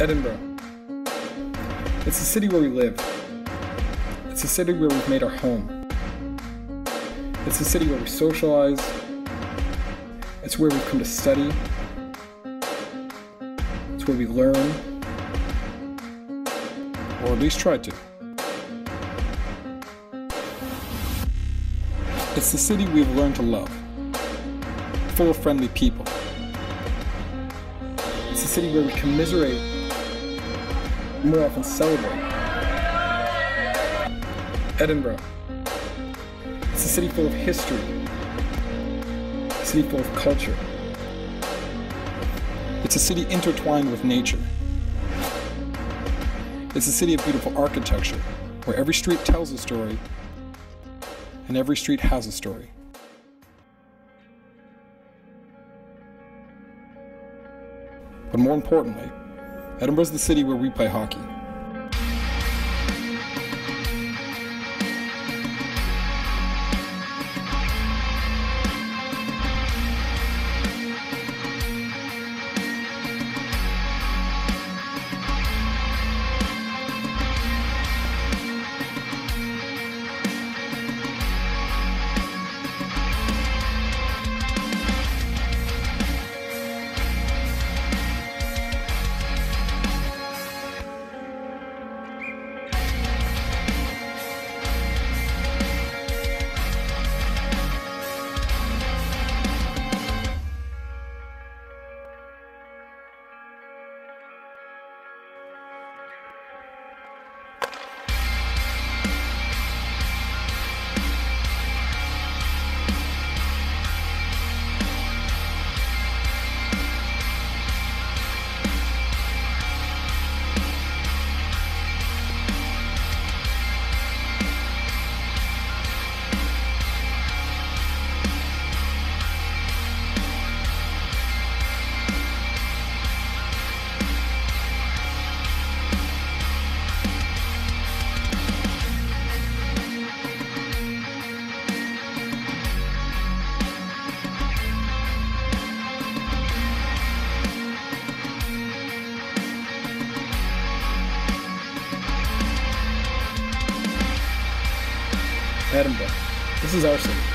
Edinburgh. It's the city where we live. It's the city where we've made our home. It's the city where we socialize. It's where we come to study. It's where we learn. Or at least try to. It's the city we've learned to love. Full of friendly people. It's the city where we commiserate, more often celebrate. Edinburgh. It's a city full of history, a city full of culture. It's a city intertwined with nature. It's a city of beautiful architecture, where every street tells a story, and every street has a story. But more importantly, Edinburgh's the city where we play hockey. Edinburgh. This is our city.